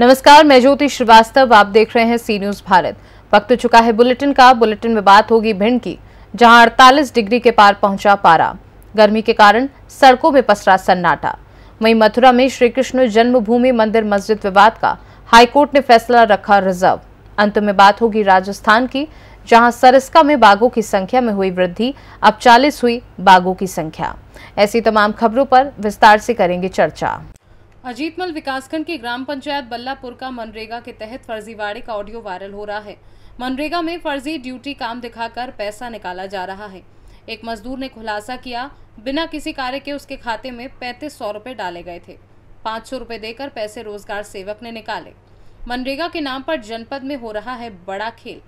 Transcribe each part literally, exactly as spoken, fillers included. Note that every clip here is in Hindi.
नमस्कार, मैं ज्योति श्रीवास्तव, आप देख रहे हैं सी न्यूज भारत। वक्त हो चुका है बुलेटिन का। बुलेटिन में बात होगी भिंड की, जहां अड़तालीस डिग्री के पार पहुंचा पारा। गर्मी के कारण सड़कों में पसरा सन्नाटा। वहीं मथुरा में श्री कृष्ण जन्मभूमि मंदिर मस्जिद विवाद का हाईकोर्ट ने फैसला रखा रिजर्व। अंत में बात होगी राजस्थान की, जहां सरिस्का में बाघों की संख्या में हुई वृद्धि, अब चालीस हुई बाघों की संख्या। ऐसी तमाम खबरों पर विस्तार से करेंगे चर्चा। अजीतमल विकासखंड की ग्राम पंचायत बल्लापुर का मनरेगा के तहत फर्जीवाड़े का ऑडियो वायरल हो रहा है। मनरेगा में फर्जी ड्यूटी काम दिखाकर पैसा निकाला जा रहा है। एक मजदूर ने खुलासा किया, बिना किसी कार्य के उसके खाते में पैंतीस सौ रुपये डाले गए थे। पाँच सौ रुपये देकर पैसे रोजगार सेवक ने निकाले। मनरेगा के नाम पर जनपद में हो रहा है बड़ा खेल।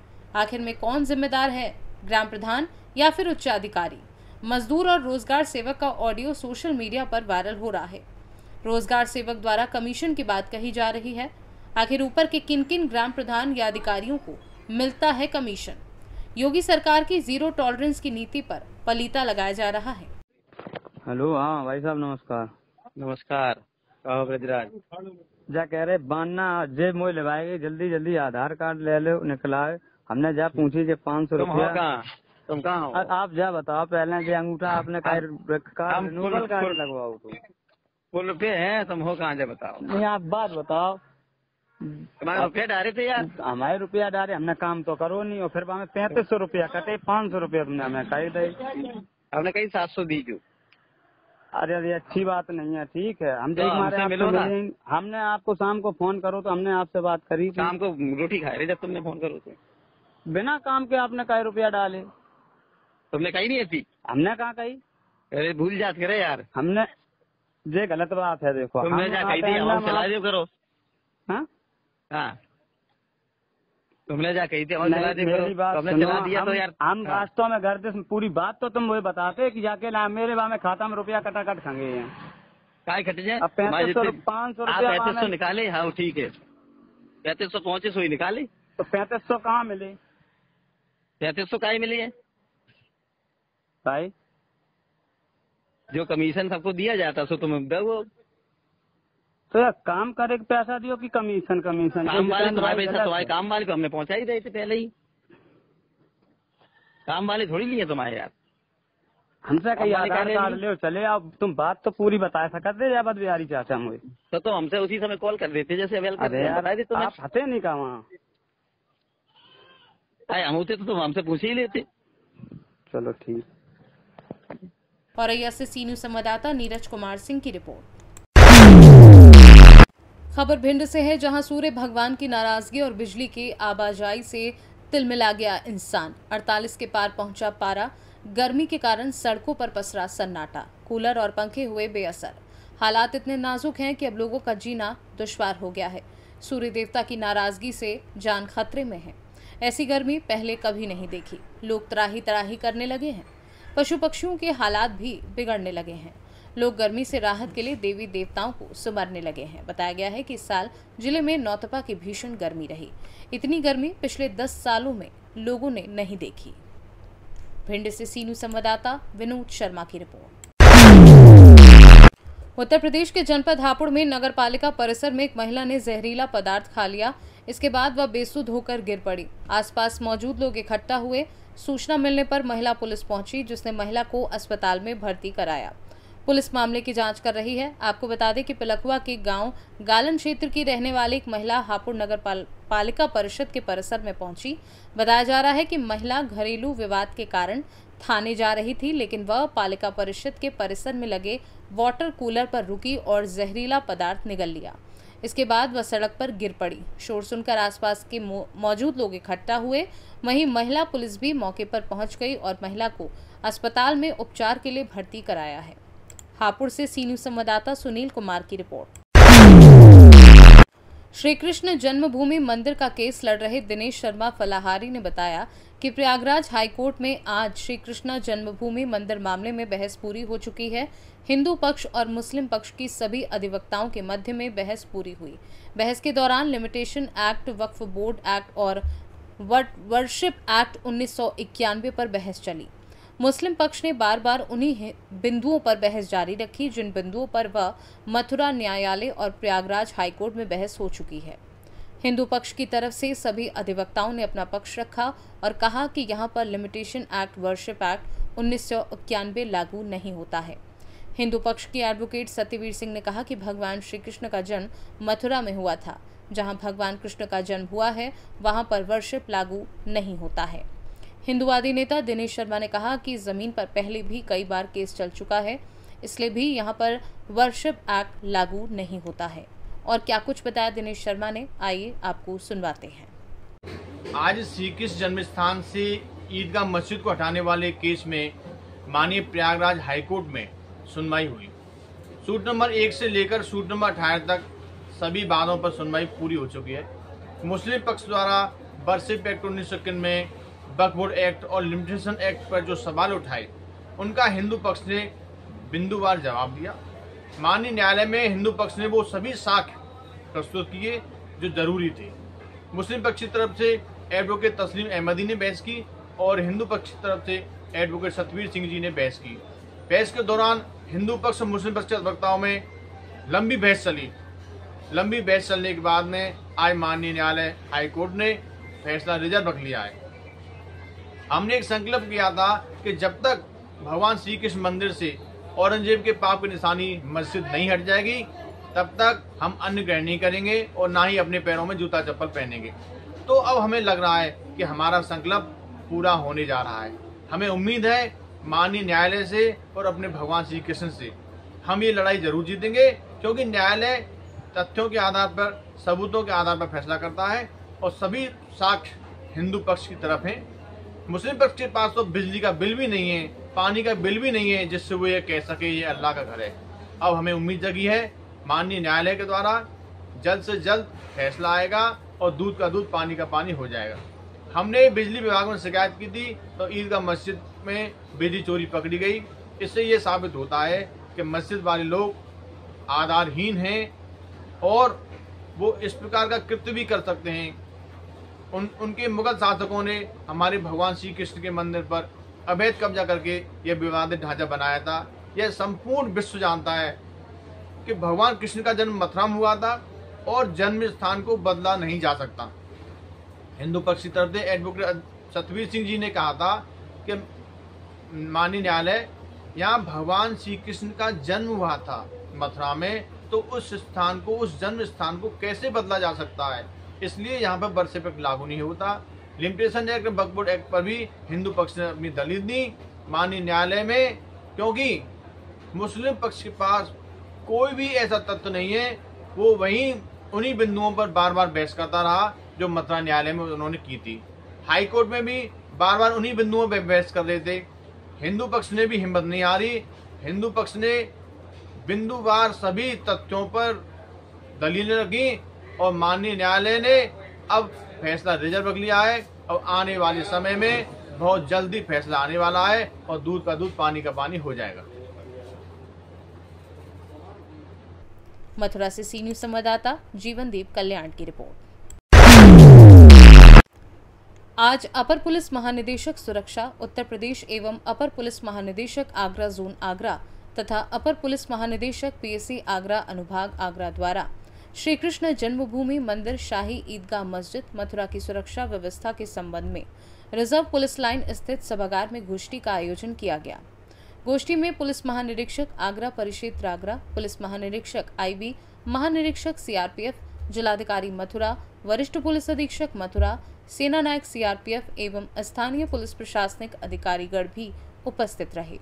आखिर में कौन जिम्मेदार है, ग्राम प्रधान या फिर उच्चाधिकारी? मजदूर और रोजगार सेवक का ऑडियो सोशल मीडिया पर वायरल हो रहा है। रोजगार सेवक द्वारा कमीशन की बात कही जा रही है। आखिर ऊपर के किन किन ग्राम प्रधान या अधिकारियों को मिलता है कमीशन? योगी सरकार की जीरो टॉलरेंस की नीति पर पलीता लगाया जा रहा है। हेलो, हाँ भाई साहब, नमस्कार। नमस्कार। जा कह रहे बाना जेब मोह लगाएगी, जल्दी जल्दी आधार कार्ड ले लो निकलाए। हमने जा पूछी के पाँच सौ रुपया तुम कहाँ? आप जा बताओ पहले जे अंगूठा आपने कार्ड लगवाओ तो वो रुपये हैं, तुम हो कहाँ? बताओ नहीं, आप बात बताओ। तुम्हारे रुपया डाले थे यार? हमारे रुपया डाले, हमने काम तो करो नहीं। और फिर हमें पैंतीस सौ रुपया कटे, पाँच सौ रुपया तुमने हमें कही दी, हमने कहीं सात सौ दी क्यों? अरे अरे अच्छी बात नहीं है, ठीक है। हम तो हमारे हमने आपको शाम को फोन करो तो हमने आपसे बात करी। शाम को रोटी खाए रहे जब तुमने फोन करो तो बिना काम के आपने कई रुपया डाले। तुमने कही नहीं ऐसी? हमने कहा कही? अरे भूल जाते रहे यार, हमने ये गलत बात है। देखो तुम जा कही थी, और चला दियो करो। हाँ हाँ, तुमने जा कही थी और चला दियो करो। तुमने चला दिया तो यार हम रास्तों में घर से पूरी बात तो तुम वही बताते कि जाके ला मेरे वहाँ में खाता में रुपया कटा कट खांगे हैं। क्या कटे जाए? पैंतीस सौ पाँच सौ रुपया पैंतीस सौ निकाले। हाँ ठीक है, पैंतीस सौ पहुँचे सो ही निकाले तो पैंतीस सौ कहाँ मिले? पैंतीस सौ कहाँ मिली है भाई? जो कमीशन सबको दिया जाता सो तुम दो तो काम करे पैसा दियो कि कमीशन? कमीशन काम वाले तुम्हारे पैसा तुम्हारे काम वाले को हमने पहुंचा ही रहे थे पहले ही। काम वाले थोड़ी लिए तुम्हारे यार, हमसे कहीं आधार कार्ड ले चले। अब तुम बात तो पूरी बता सकते जब बिहारी चाचा मुझे तो तो हमसे उसी समय कॉल कर देते जैसे हते नहीं कहा वहाँ हम होते तो तुम हमसे पूछ ही लेते। चलो ठीक। और औरैया से सी न्यूज संवाददाता नीरज कुमार सिंह की रिपोर्ट। खबर भिंड से है, जहां सूर्य भगवान की नाराजगी और बिजली की आवाजाही से तिलमिला गया इंसान। अड़तालीस के पार पहुंचा पारा। गर्मी के कारण सड़कों पर पसरा सन्नाटा। कूलर और पंखे हुए बेअसर। हालात इतने नाजुक हैं कि अब लोगों का जीना दुश्वार हो गया है। सूर्य देवता की नाराजगी से जान खतरे में है। ऐसी गर्मी पहले कभी नहीं देखी। लोग त्राही त्राही करने लगे हैं। पशु पक्षियों के हालात भी बिगड़ने लगे हैं। लोग गर्मी से राहत के लिए देवी देवताओं को सुमरने लगे हैं। बताया गया है कि इस साल जिले में नौतपा की भीषण गर्मी रही। इतनी गर्मी पिछले दस सालों में लोगों ने नहीं देखी। भिंड से सी न्यूज संवाददाता विनोद शर्मा की रिपोर्ट। उत्तर प्रदेश के जनपद हापुड़ में नगर पालिका परिसर में एक महिला ने जहरीला पदार्थ खा लिया। इसके बाद वह बेसुध होकर गिर पड़ी। आसपास मौजूद लोग इकट्ठा हुए। सूचना मिलने पर महिला पुलिस पहुंची, जिसने महिला को अस्पताल में भर्ती कराया। पुलिस मामले की जांच कर रही है। आपको बता दें कि पिलकुआ के गांव गालन क्षेत्र की रहने वाली एक महिला हापुड़ नगर पाल, पालिका परिषद के परिसर में पहुंची। बताया जा रहा है कि महिला घरेलू विवाद के कारण थाने जा रही थी, लेकिन वह पालिका परिषद के परिसर में लगे वाटर कूलर पर रुकी और जहरीला पदार्थ निगल लिया। इसके बाद वह सड़क पर गिर पड़ी। शोर सुनकर आसपास के मौजूद लोग इकट्ठा हुए। वहीं महिला पुलिस भी मौके पर पहुंच गई और महिला को अस्पताल में उपचार के लिए भर्ती कराया है। हापुड़ से सी न्यूज संवाददाता सुनील कुमार की रिपोर्ट। श्री कृष्ण जन्मभूमि मंदिर का केस लड़ रहे दिनेश शर्मा फलाहारी ने बताया कि प्रयागराज हाईकोर्ट में आज श्री कृष्ण जन्मभूमि मंदिर मामले में बहस पूरी हो चुकी है। हिंदू पक्ष और मुस्लिम पक्ष की सभी अधिवक्ताओं के मध्य में बहस पूरी हुई। बहस के दौरान limitation act, Waqf board act और वर्शिप एक्ट उन्नीस सौ इक्यानवे पर बहस चली। मुस्लिम पक्ष ने बार बार उन्हीं बिंदुओं पर बहस जारी रखी जिन बिंदुओं पर वह मथुरा न्यायालय और प्रयागराज हाईकोर्ट में बहस हो चुकी है। हिंदू पक्ष की तरफ से सभी अधिवक्ताओं ने अपना पक्ष रखा और कहा कि यहाँ पर लिमिटेशन एक्ट वर्शिप एक्ट उन्नीस सौ इक्यानवे लागू नहीं होता है। हिंदू पक्ष की एडवोकेट सत्यवीर सिंह ने कहा कि भगवान श्री कृष्ण का जन्म मथुरा में हुआ था, जहां भगवान कृष्ण का जन्म हुआ है वहां पर वर्शिप लागू नहीं होता है। हिंदूवादी नेता दिनेश शर्मा ने कहा कि जमीन पर पहले भी कई बार केस चल चुका है, इसलिए भी यहां पर वर्शिप एक्ट लागू नहीं होता है। और क्या कुछ बताया दिनेश शर्मा ने, आइए आपको सुनवाते हैं। आज श्री कृष्ण जन्म स्थान से ईदगाह मस्जिद को हटाने वाले केस में माननीय प्रयागराज हाईकोर्ट में सुनवाई हुई। सूट नंबर एक से लेकर सूट नंबर अठारह तक सभी बातों पर सुनवाई पूरी हो चुकी है। मुस्लिम पक्ष द्वारा वर्शिप एक्ट उन्नीस सौ इक्यानवे बकबोर्ड एक्ट और लिमिटेशन एक्ट पर जो सवाल उठाए उनका हिंदू पक्ष ने बिंदुवार जवाब दिया। माननीय न्यायालय में हिंदू पक्ष ने वो सभी साक्ष्य प्रस्तुत किए जो जरूरी थे। मुस्लिम पक्ष की तरफ से एडवोकेट तस्लीम अहमदी ने बहस की और हिंदू पक्ष की तरफ से एडवोकेट सत्यवीर सिंह जी ने बहस की। बहस के दौरान हिंदू पक्ष और मुस्लिम पक्ष के अधिवक्ताओं में लंबी बहस चली। लंबी बहस चलने के बाद में आज माननीय न्यायालय हाईकोर्ट ने फैसला रिजर्व रख लिया है। हमने एक संकल्प किया था कि जब तक भगवान श्री कृष्ण मंदिर से औरंगजेब के पाप की निशानी मस्जिद नहीं हट जाएगी तब तक हम अन्न ग्रहण नहीं करेंगे और ना ही अपने पैरों में जूता चप्पल पहनेंगे। तो अब हमें लग रहा है कि हमारा संकल्प पूरा होने जा रहा है। हमें उम्मीद है माननीय न्यायालय से और अपने भगवान श्री कृष्ण से हम ये लड़ाई जरूर जीतेंगे, क्योंकि न्यायालय तथ्यों के आधार पर, सबूतों के आधार पर फैसला करता है और सभी साक्ष्य हिंदू पक्ष की तरफ हैं। मुस्लिम पक्ष के पास तो बिजली का बिल भी नहीं है, पानी का बिल भी नहीं है जिससे वो ये कह सके ये अल्लाह का घर है। अब हमें उम्मीद जगी है माननीय न्यायालय के द्वारा जल्द से जल्द फैसला आएगा और दूध का दूध पानी का पानी हो जाएगा। हमने बिजली विभाग में शिकायत की थी तो ईदगाह मस्जिद में बिजली चोरी पकड़ी गई। इससे ये साबित होता है कि मस्जिद वाले लोग आधारहीन हैं और वो इस प्रकार का कृत्य भी कर सकते हैं। उन उनके मुगल शासकों ने हमारे भगवान श्री कृष्ण के मंदिर पर अवैध कब्जा करके यह विवादित ढांचा बनाया था। यह संपूर्ण विश्व जानता है कि भगवान कृष्ण का जन्म मथुरा में हुआ था और जन्म स्थान को बदला नहीं जा सकता। हिंदू पक्ष की तरफ से एडवोकेट सत्यवीर सिंह जी ने कहा था कि माननीय न्यायालय यहाँ भगवान श्री कृष्ण का जन्म हुआ था मथुरा में, तो उस स्थान को, उस जन्म स्थान को कैसे बदला जा सकता है, इसलिए यहाँ पर वर्शिप एक्ट लागू नहीं होता। लिमिटेशन एक्ट, बकबोर्ड एक्ट पर भी हिंदू पक्ष ने अपनी दलील दी माननीय न्यायालय में, क्योंकि मुस्लिम पक्ष के पास कोई भी ऐसा तत्व नहीं है। वो वहीं उन्हीं बिंदुओं पर बार बार बहस करता रहा जो मथुरा न्यायालय में उन्होंने की थी। हाईकोर्ट में भी बार बार उन्हीं बिंदुओं पर बहस कर रहे थे। हिंदू पक्ष ने भी हिम्मत नहीं हारी। हिंदू पक्ष ने बिंदुवार सभी तथ्यों पर दलीलें रखी और माननीय न्यायालय ने अब फैसला रिजर्व रख लिया है। और आने वाले समय में बहुत जल्दी फैसला आने वाला है और दूध का दूध पानी का पानी हो जाएगा। मथुरा से सी न्यूज संवाददाता जीवनदीप कल्याण की रिपोर्ट। आज अपर पुलिस महानिदेशक सुरक्षा उत्तर प्रदेश एवं अपर पुलिस महानिदेशक आगरा जोन आगरा तथा अपर पुलिस महानिदेशक पीएसी आगरा अनुभाग आगरा द्वारा श्री कृष्ण जन्मभूमि मंदिर शाही ईदगाह मस्जिद मथुरा की सुरक्षा व्यवस्था के संबंध में रिजर्व पुलिस लाइन स्थित सभागार में गोष्ठी का आयोजन किया गया। गोष्ठी में पुलिस महानिरीक्षक आगरा परिक्षेत्र आगरा, पुलिस महानिरीक्षक आईबी, महानिरीक्षक सीआरपीएफ, जिलाधिकारी मथुरा, वरिष्ठ पुलिस अधीक्षक मथुरा, सेना नायक सीआरपीएफ एवं स्थानीय पुलिस प्रशासनिक अधिकारीगण भी उपस्थित रहे।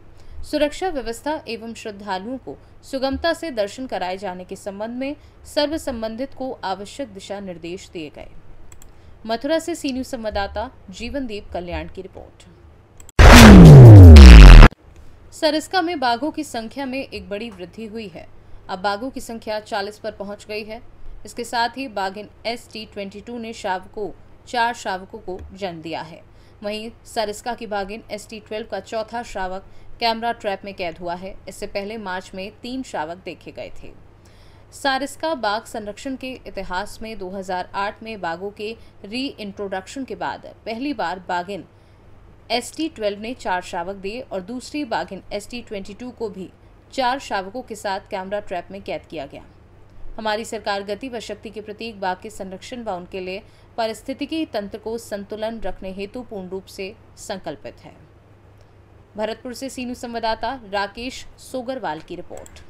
सुरक्षा व्यवस्था एवं श्रद्धालुओं को सुगमता से दर्शन कराए जाने के संबंध में सर्व संबंधित को आवश्यक दिशा निर्देश दिए गए। मथुरा से सी न्यूज संवाददाता जीवनदीप कल्याण की रिपोर्ट। सरिस्का में बाघों की संख्या में एक बड़ी वृद्धि हुई है। अब बाघों की संख्या चालीस पर पहुंच गई है। इसके साथ ही बाघिन एस टी ट्वेंटी टू ने शाव को चार शावकों को जन्म दिया है। वहीं सरिस्का की बाघिन एस टी ट्वेल्व का चौथा शावक कैमरा ट्रैप में कैद हुआ है। इससे पहले मार्च में तीन शावक देखे गए थे। सरिस्का बाघ संरक्षण के इतिहास में दो हज़ार आठ में बाघों के री इंट्रोडक्शन के बाद पहली बार बाघिन एसटी ट्वेल्व ने चार शावक दिए और दूसरी बाघिन एसटी ट्वेंटी टू को भी चार शावकों के साथ कैमरा ट्रैप में कैद किया गया। हमारी सरकार गति व शक्ति के प्रतीक बाघ के संरक्षण व उनके लिए पारिस्थितिकी तंत्र को संतुलन रखने हेतु पूर्ण रूप से संकल्पित है। भरतपुर से सी न्यूज संवाददाता राकेश सोगरवाल की रिपोर्ट।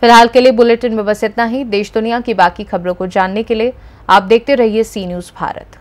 फिलहाल के लिए बुलेटिन में बस इतना ही। देश दुनिया की बाकी खबरों को जानने के लिए आप देखते रहिए सी न्यूज भारत।